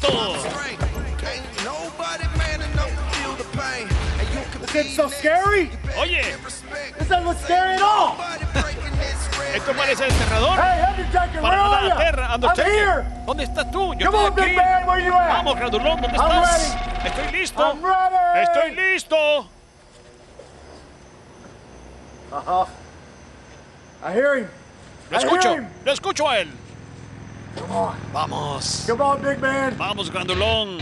door. This ain't so scary. Oye. This doesn't look scary at all. Esto parece enterrador. Hey, Undertaker, para nada la tierra, Undertaker. ¿Dónde estás tú? Yo estoy aquí. Vamos, Grandulón, ¿dónde estás? Estoy listo. Estoy listo. Ajá. I hear him. Lo escucho a él. Come on. Vamos. Come on, big man. Vamos, Grandulón.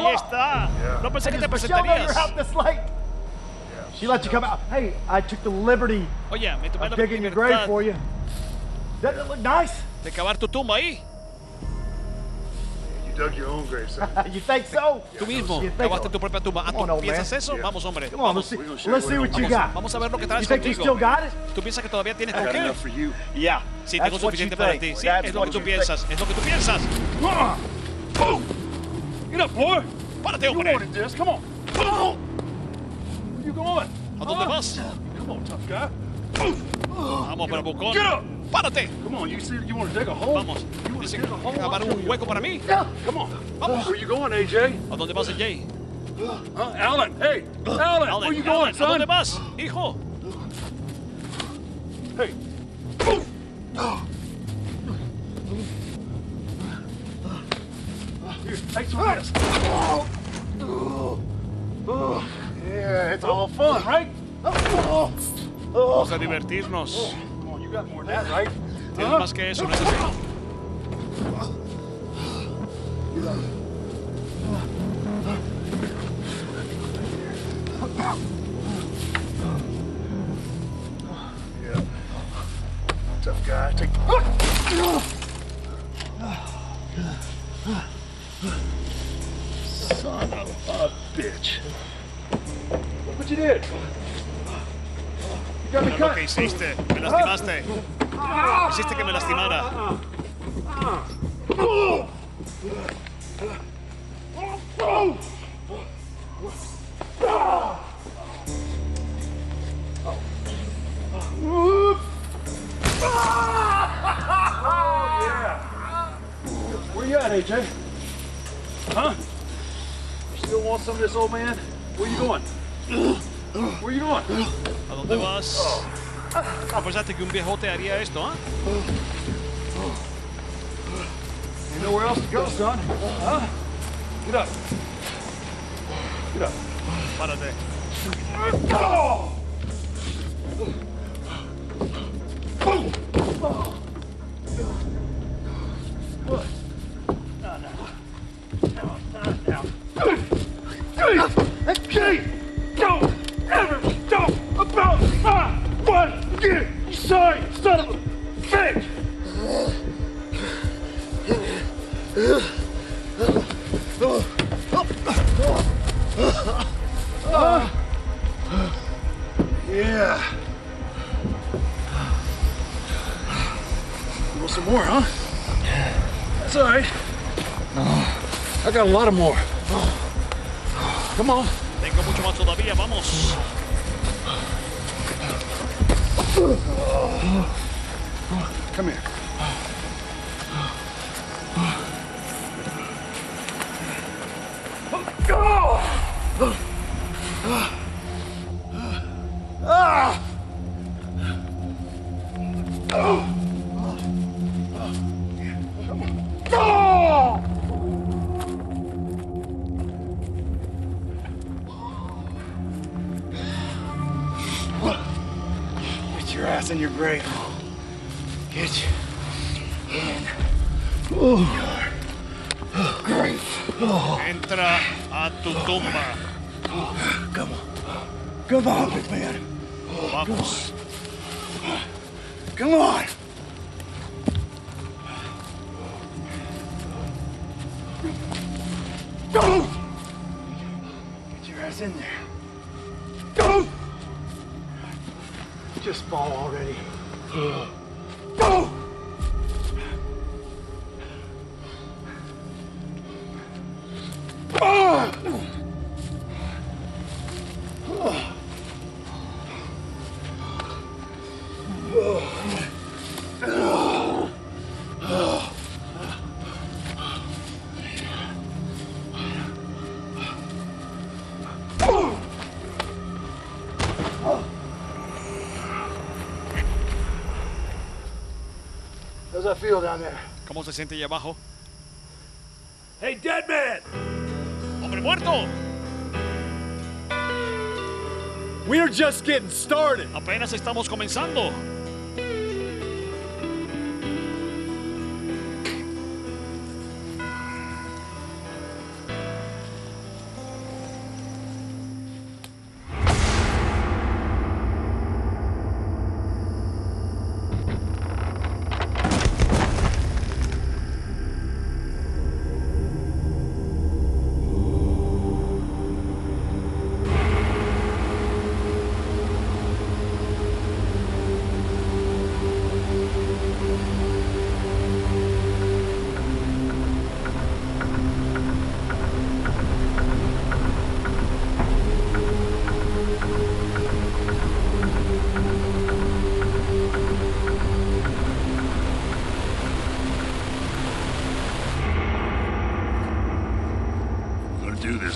Ahí está. No pensé que te presentarías. She let you come out. Hey, I took the liberty. Oye, me tomé la libertad de cavar tu tumba ahí. You dug your own grave, son. You think so? Tú mismo cavaste tu propia tumba. ¿Ah, tú piensas eso? Vamos, hombre. Let's see what you got. Vamos a ver lo que traes contigo. ¿Tú piensas que todavía tienes contigo? Yeah. Sí, tengo suficiente para ti. Sí, es lo que tú piensas. Es lo que tú piensas. Boom. Get up, boy! Párate, hombre! You wanted this, come on! Where you going? ¿A dónde vas? Come on, tough guy! Vamos, pero bucón! Get up! Párate! Come on, you see you want to dig a hole? Vamos! You want to dig a hole? ¿Cavar un hueco para mí? Come on! Vamos! Where you going, AJ? ¿A dónde vas, AJ? Alan! Hey! Alan! Where you going, son? ¿A dónde vas, hijo? Hey! Take some rest. Yeah, it's all fun, right? Vamos a divertirnos. Come on, you got more than that, right? Tienes más que eso, ¿no es así? Yeah. Tough guy. Take. Son of a bitch. Look what you did. You got me cut. Lo que hiciste. Me lastimaste. Hiciste que me lastimara. Oh, yeah. Where you at, AJ? Huh? You still want some of this, old man? Where you going? Where you going? ¿A dónde vas? Ah, pensaste que un viejote haría esto, ¿ah? You know where else to go, son? Huh? Get up. Get up. Párate. Oh! Yeah. You want some more, huh? That's all right. I got a lot of more. Come on. Tengo mucho más todavía. Vamos. Come here. your grave. Get in your grave. Entra a tu tumba. Come on. Come on, big man. Vamos. Come on. Go! Get your ass in there. Go! Just fall already. Go! ¿Cómo se siente ahí abajo? Hey, dead man! ¡Hombre muerto! We're just getting started. Apenas estamos comenzando.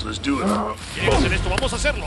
Let's do it. Lleguemos en esto, vamos a hacerlo.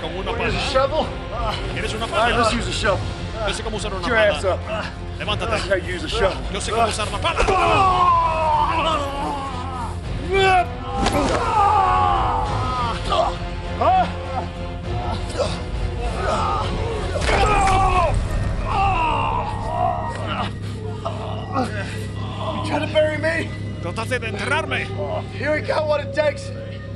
con una pala. ¿Quieres una pala? Yo sé cómo usar una pala. Levántate. Yo sé cómo usar la pala. You trying to bury me? Trataste de enterrarme. Here we got what it takes.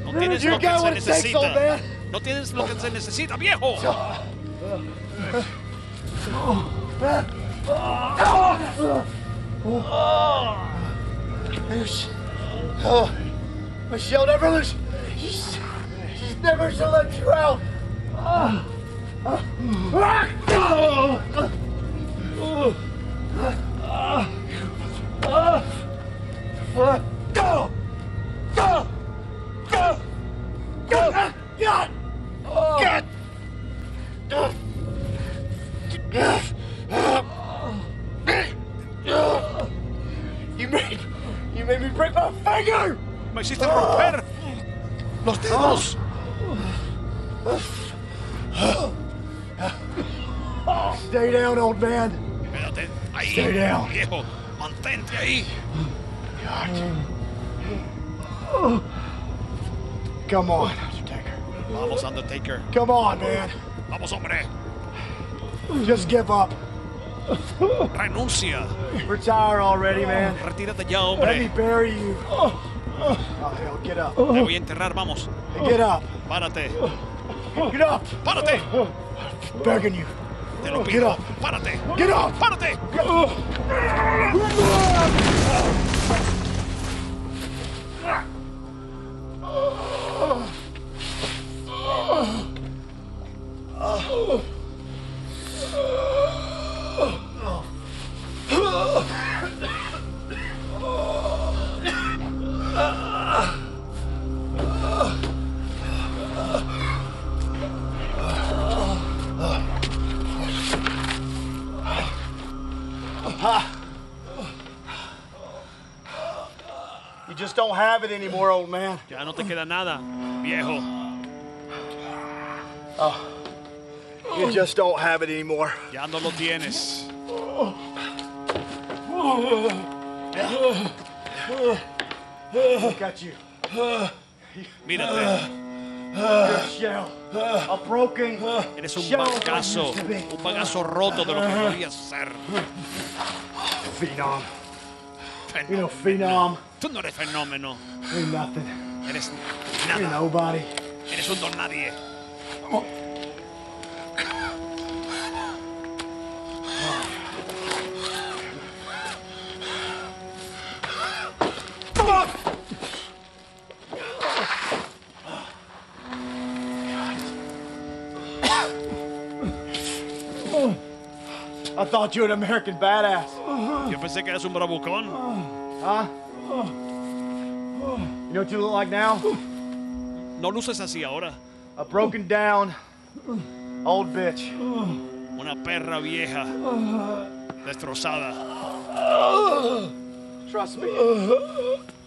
No tienes lo que se necesita. No tienes lo que se necesita, viejo. Michelle never loses. She's never gonna let you out. Go! Go! Go! Go! God! God! You made me break my finger! Me hiciste romper los dedos. Stay down, old man. Quédate ahí. Stay down. Viejo, mantente ahí. God. Come on, Undertaker. Vamos, Undertaker. Come on, man. Vamos, hombre. Just give up. Renuncia. Retire already, man. Retírate ya, hombre. Let me bury you. Oh, hell, get up. Te voy a enterrar, vamos. Get up. Párate. Get up. Párate. I'm begging you. Te lo pido. Get up. Párate. Get up. Párate. Párate. You just don't have it anymore, old man. Ya no te queda nada, viejo. Oh. You just don't have it anymore. Ya no lo tienes. Look at you. Mírate. You're a shell. A broken eres un bagazo. Un bagazo roto de lo que podías ser. Phenom. You know, phenom. Tú no eres fenómeno. You're nothing. Eres nada. You're nobody. Eres un don nadie. Oh. I thought you were an American badass. Yo pensé que eras un bravucón. Huh? You know what you look like now? No luces así ahora. A broken down old bitch. Una perra vieja. Destrozada. Trust me.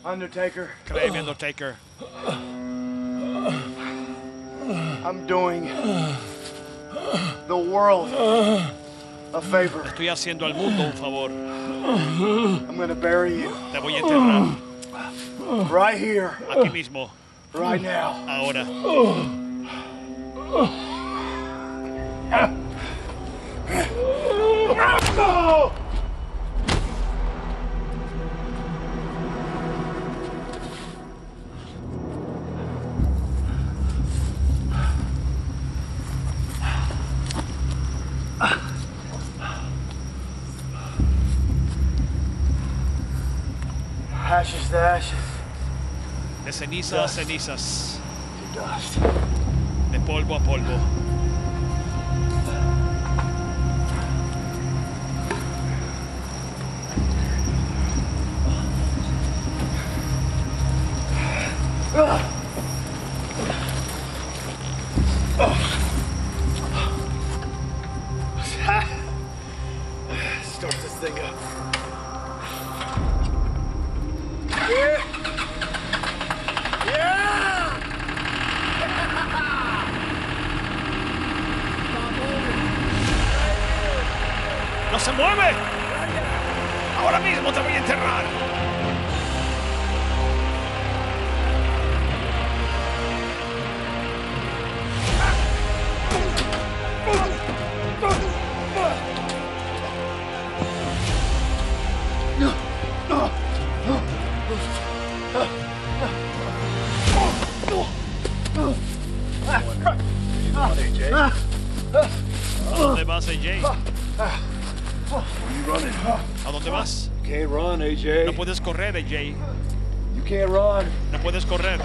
Undertaker. Créeme, Undertaker. I'm doing the world a favor. Estoy haciendo al mundo un favor. I'm gonna bury you. Te voy a enterrar. Right here. Aquí mismo. Right now. Ahora. No! Ashes to ashes. De ceniza a cenizas. To dust. De polvo a polvo. Start this thing up. ¡No se mueve! ¡Ahora mismo te voy a enterrar! ¡No! ¡No! ¡No! ¿A dónde vas, AJ? ¿A dónde vas? You can't run, AJ. No puedes correr, AJ. You can't run. No puedes correr.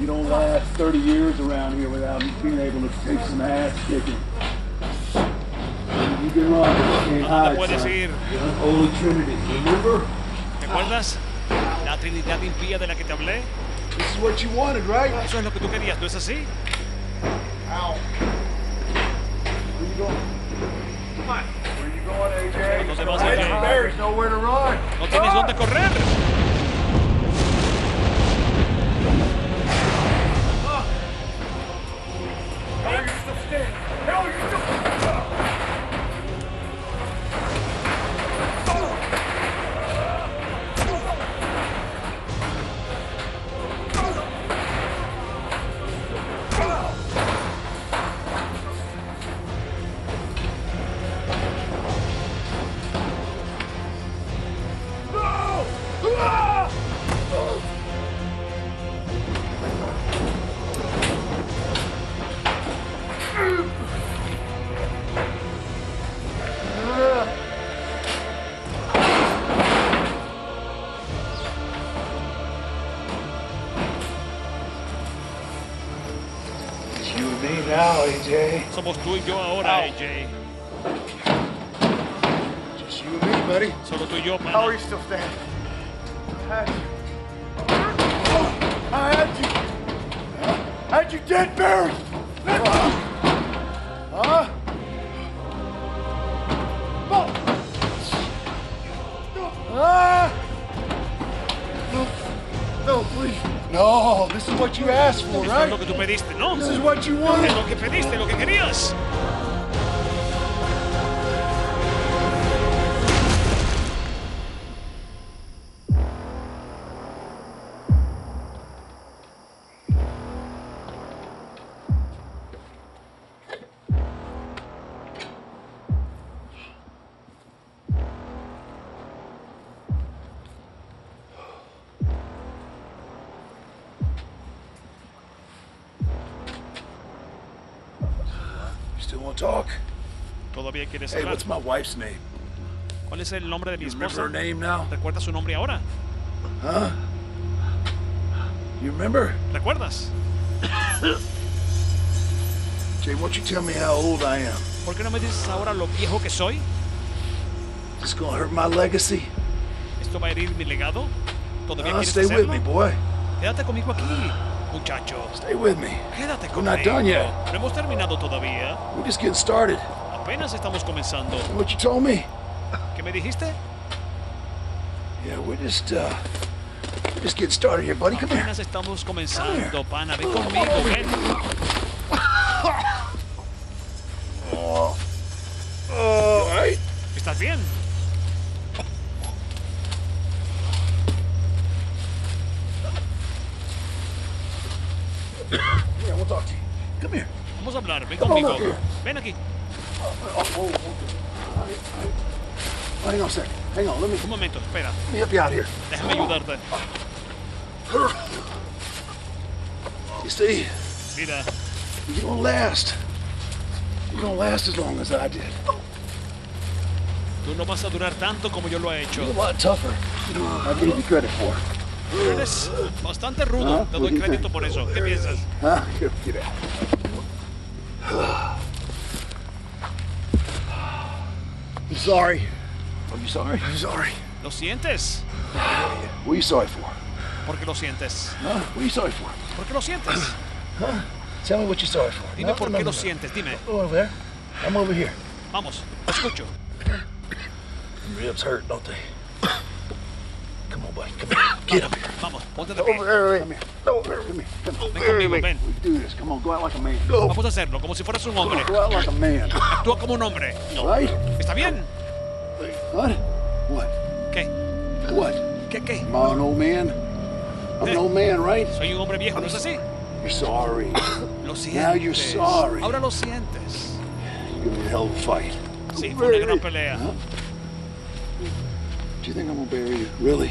You don't last 30 years around here without being able to take some ass kicking. You can run, you can't hide. No puedes ir. Old Trinity, remember? ¿Te acuerdas? La Trinidad impía de la que te hablé. This is what you wanted, right? Eso es lo que tú querías, ¿no es así? Ow. Where you going? Come on. Where you going, AJ? No te vas, AJ. There's nowhere to run. No tienes dónde correr. Hell, you're still standing. Hell, you're still standing. No! You me now, AJ. Somos tú y yo ahora, AJ. Just you and me, buddy. Solo tú y yo, man. How are you still standing? I had you dead buried. Huh? No, please. No, this is what you asked for, right? Lo que tú pediste, ¿no? This is what you wanted. Lo que pediste, lo que querías. Still won't talk. Todavía quieres hablar. Hey, what's my wife's name? ¿Cuál es el nombre de mi esposa? You remember her name now? ¿Recuerdas su nombre ahora? Huh? You remember? ¿Recuerdas? Jay, won't you tell me how old I am? ¿Por qué no me dices ahora lo viejo que soy? It's gonna hurt my legacy. Esto va a herir mi legado. Todavía quieres stay hacerlo? With me, boy. Quédate conmigo aquí. Muchacho. Stay with me. Quédate conmigo. We're not done yet. No hemos terminado todavía. We're just getting started. Apenas estamos comenzando. What you told me? ¿Qué me dijiste? Yeah, we're just getting started here, buddy. Come here. Apenas estamos comenzando, pana. Ven conmigo, ven. Right? ¿Estás bien? Yeah, we'll talk to you. Come here. Vamos a hablar. Ven conmigo. Ven aquí. Hang on a sec. Hang on. Let me. Un momento. Espera. Let me help you out here. Déjame ayudarte. You see? Mira. You don't last. You don't last as long as I did. Tú no vas a durar tanto como yo lo he hecho. You're a lot tougher. You know, I gave you credit for it. Eres bastante rudo, te doy crédito por eso. ¿Qué piensas? I'm sorry. Are you sorry? I'm sorry. ¿Lo sientes? What are you sorry for? ¿Por qué lo sientes? What are you sorry for? ¿Por qué lo sientes? Tell me what you're sorry for. Dime por qué lo sientes, dime. Over there. I'm over here. Vamos, escucho. Your ribs hurt, don't they? Come on, buddy. Come here. Get up here. Vamos, ponte de pie. Come here. Come here. Ven. We do this. Come on, go out like a man. Go. Vamos a hacerlo como si fueras un hombre. Go out like a man. Actúa como un hombre. Right? ¿Está bien? What? What? ¿Qué? What? ¿Qué? Am I an old man? I'm an old man, right? Soy un hombre viejo, ¿no es así? You're sorry. Lo sientes. Now you're sorry. Ahora lo sientes. You gave me a hell of a fight. Sí, fue una gran pelea. Do you think I'm gonna bury you? Really?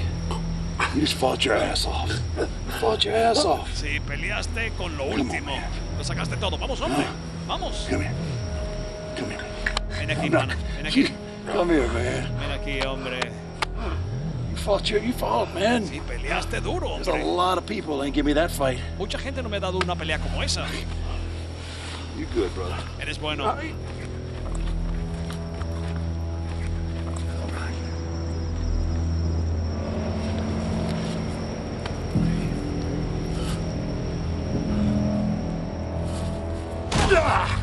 You just fought your ass off. Sí, peleaste con lo último. Lo sacaste todo. Vamos, hombre. Vamos. Come here. Ven aquí, pana. Ven aquí. Come here, man. Ven aquí, hombre. You fought, man. Sí, peleaste duro, hombre. There's a lot of people that ain't give me that fight. Mucha gente no me ha dado una pelea como esa. You're good, brother. Eres bueno. Ah!